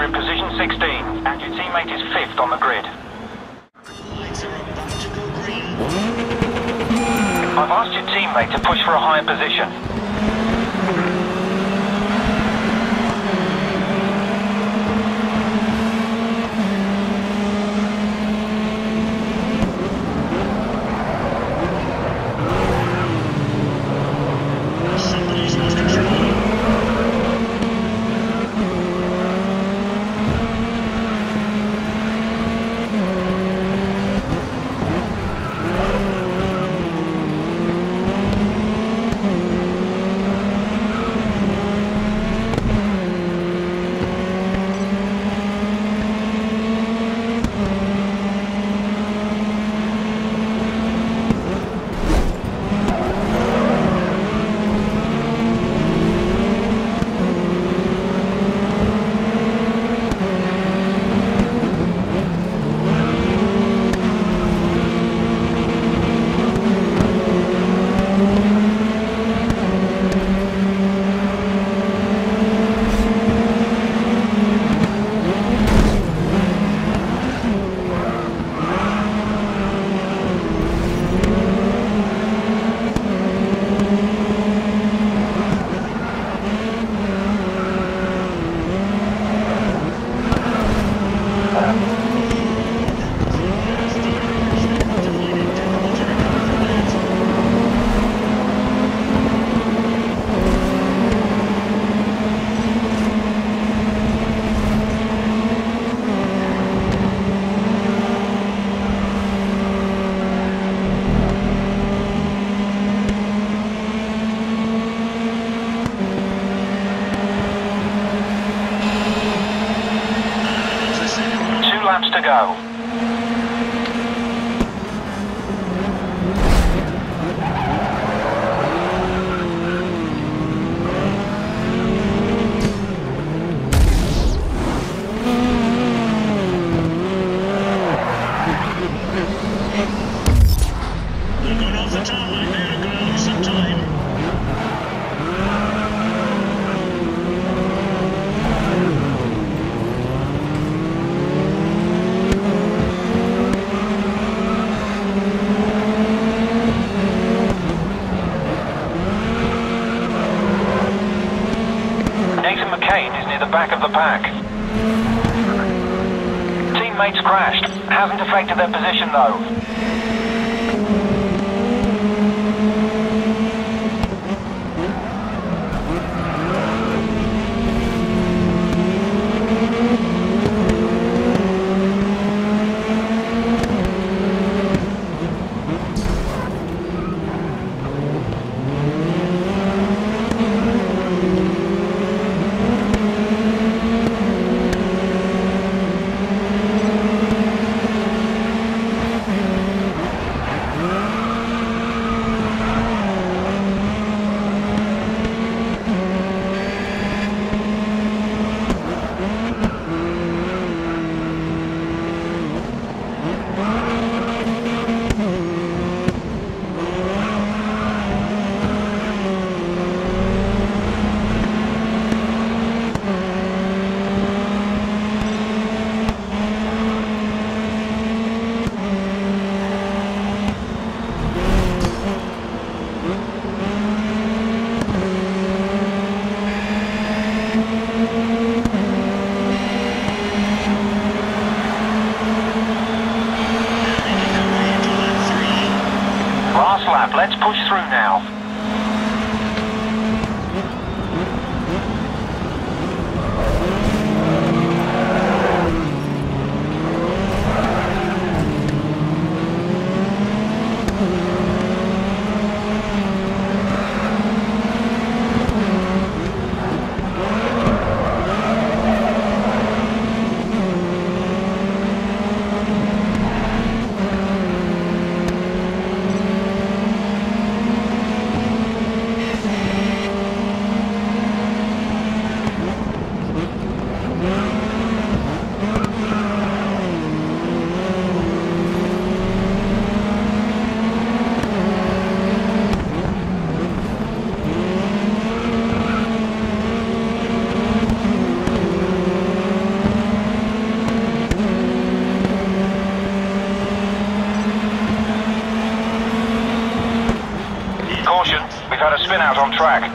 You're in position 16, and your teammate is 5th on the grid. Lights are about to go green. I've asked your teammate to push for a higher position. To go. Nathan McCain is near the back of the pack. Teammates crashed. Hasn't affected their position though. track.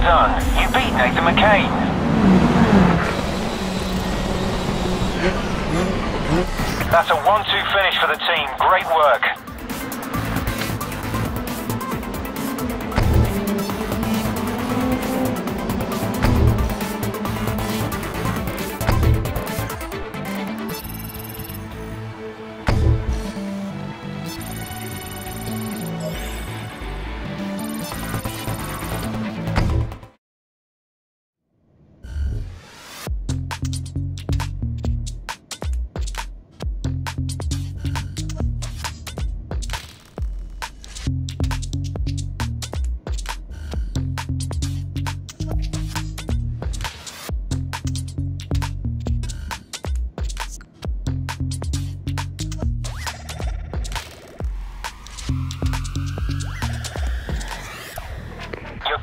Done. You beat Nathan McCain. That's a 1-2 finish for the team. Great work.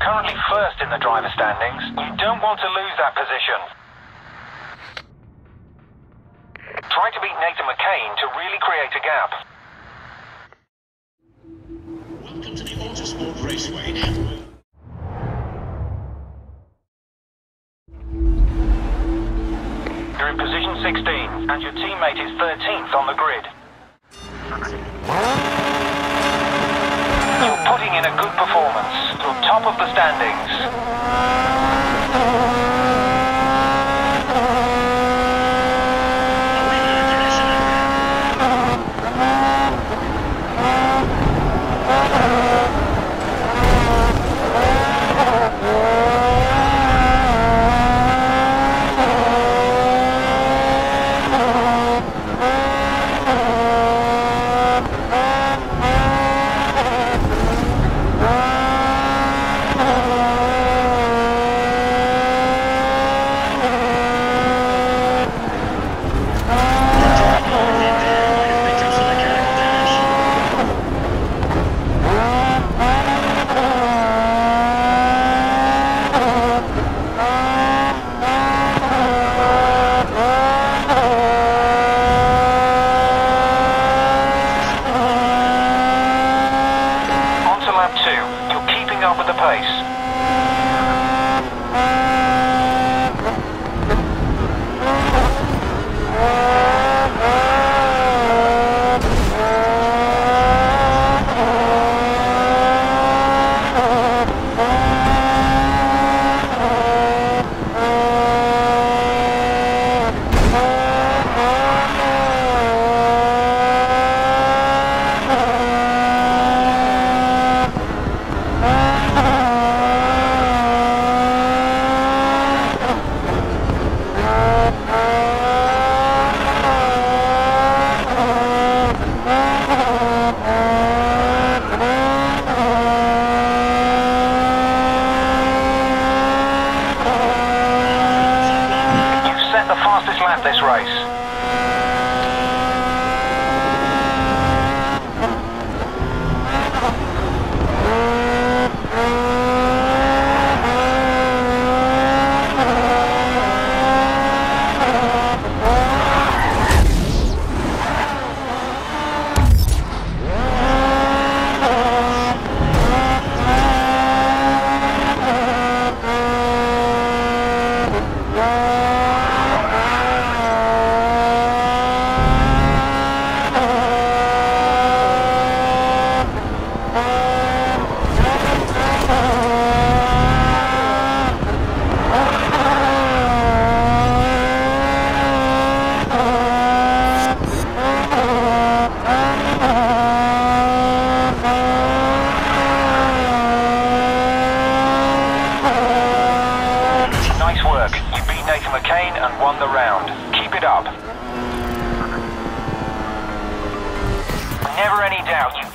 Currently first in the driver standings. You don't want to lose that position. Try to beat Nathan McCain to really create a gap. Welcome to the Autosport Raceway. You're in position 16, and your teammate is 13th on the grid. You're putting in a good performance. Top of the standings.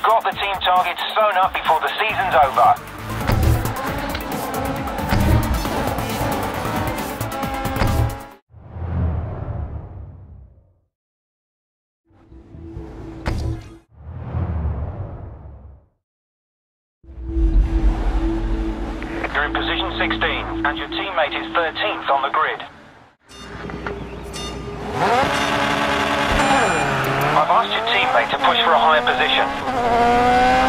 got the team targets sewn up before the season's over. You're in position 16, and your teammate is 13th on the grid. I've asked your teammate to push for a higher position.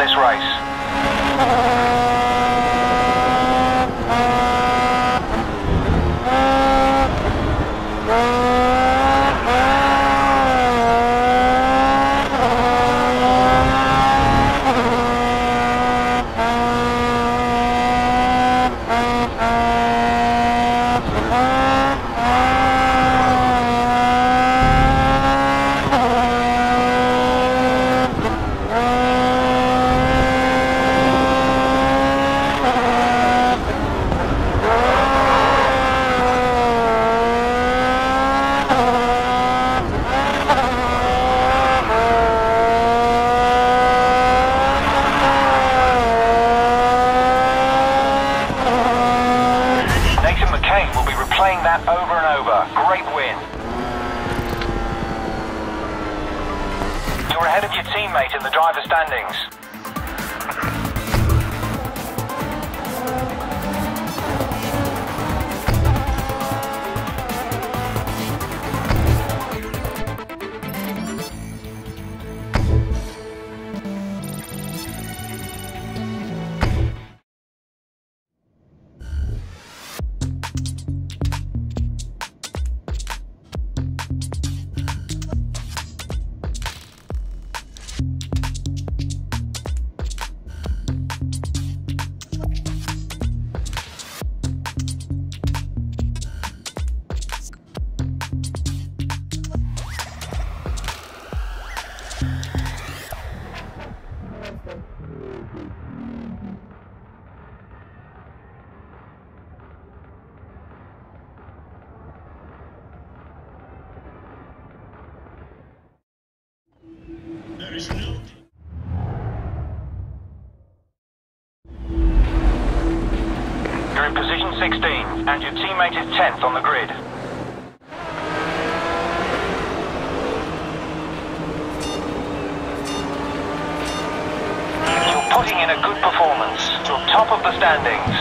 This race. Playing that over and over. Great win. You're ahead of your teammate in the driver standings. You're in position 16, and your teammate is 10th on the grid. You're putting in a good performance. You're top of the standings.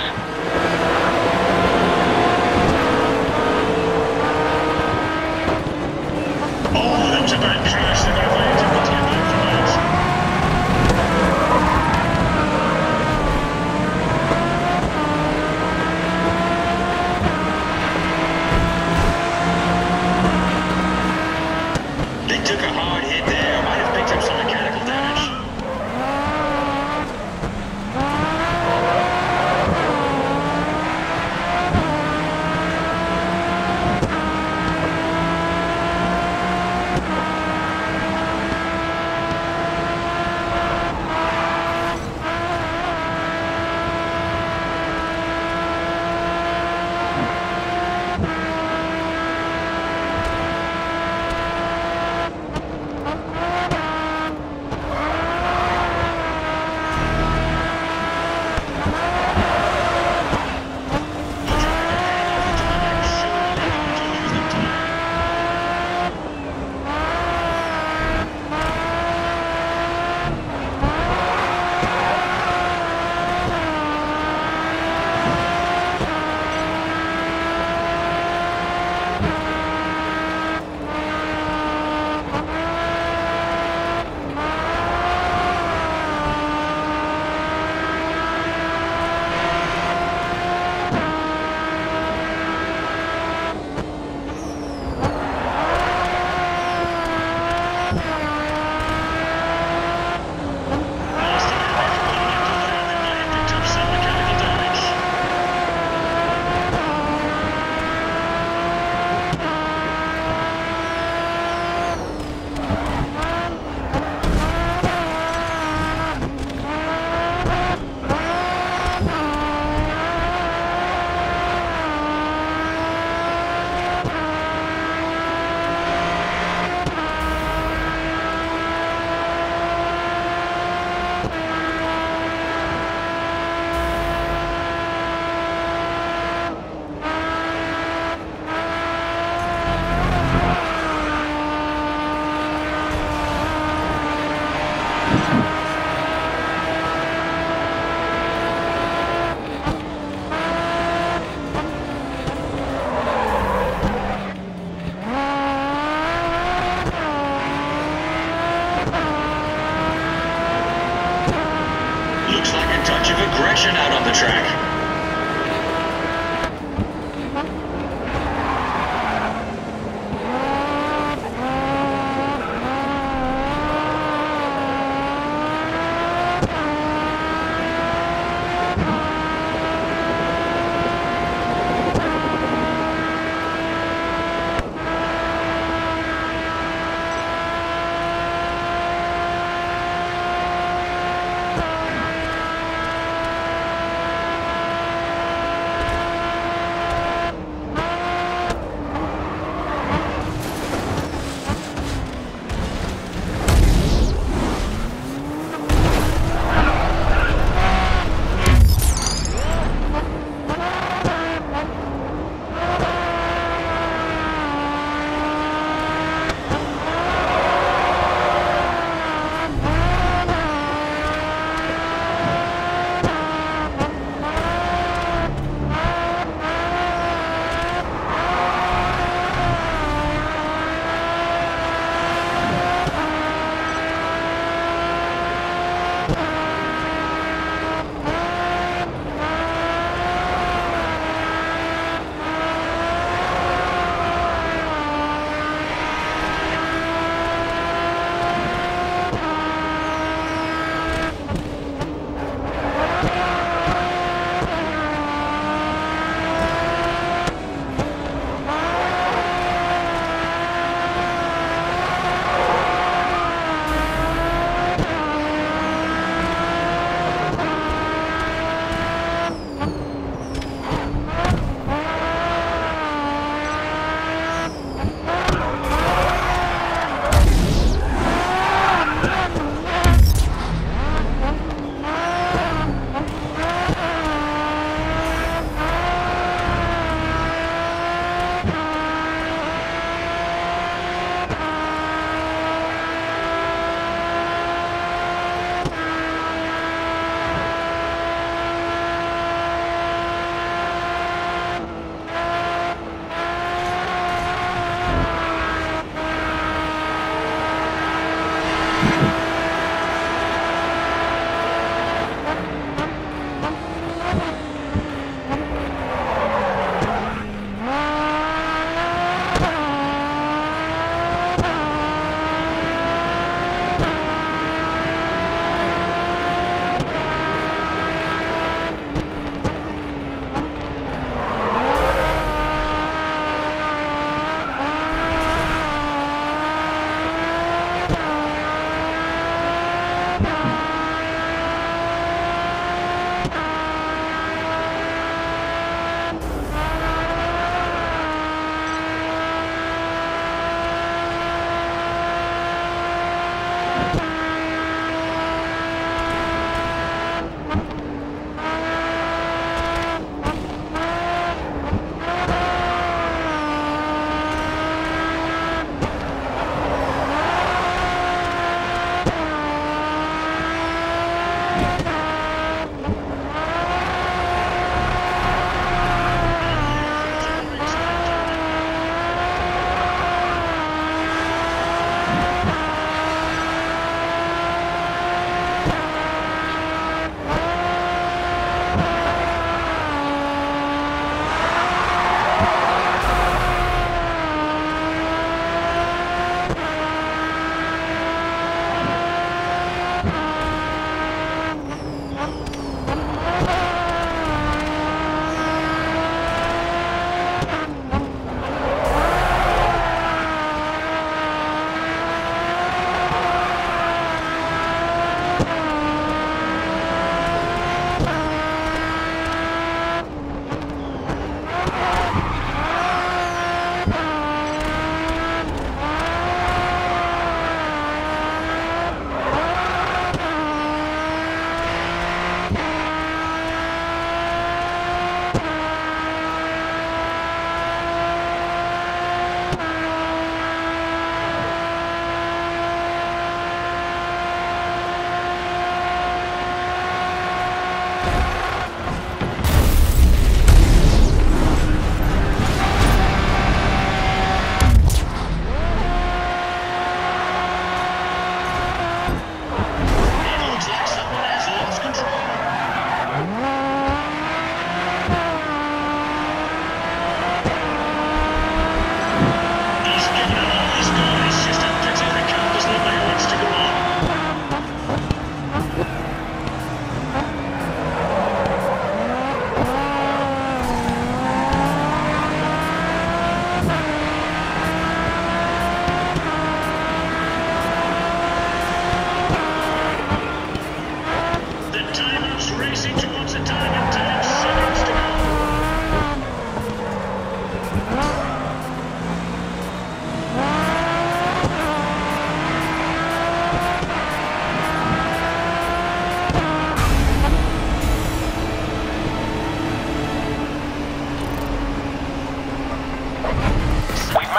the track.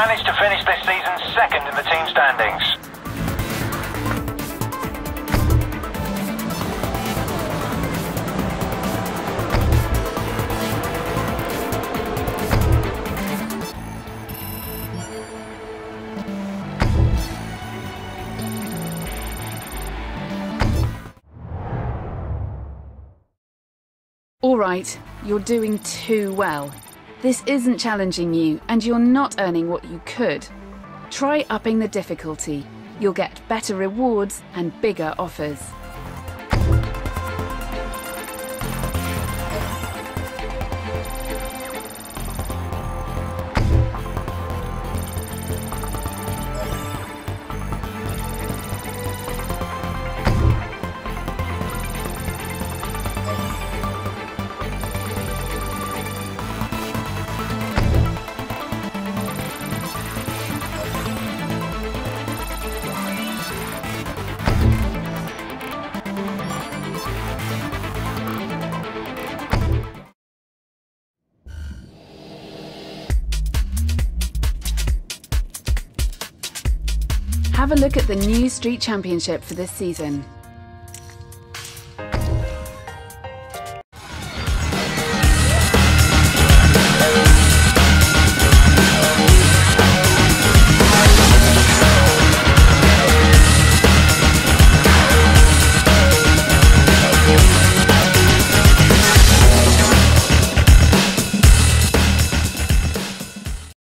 managed to finish this season second in the team standings. All right, you're doing too well. This isn't challenging you, and you're not earning what you could. Try upping the difficulty. You'll get better rewards and bigger offers. Have a look at the new Street Championship for this season.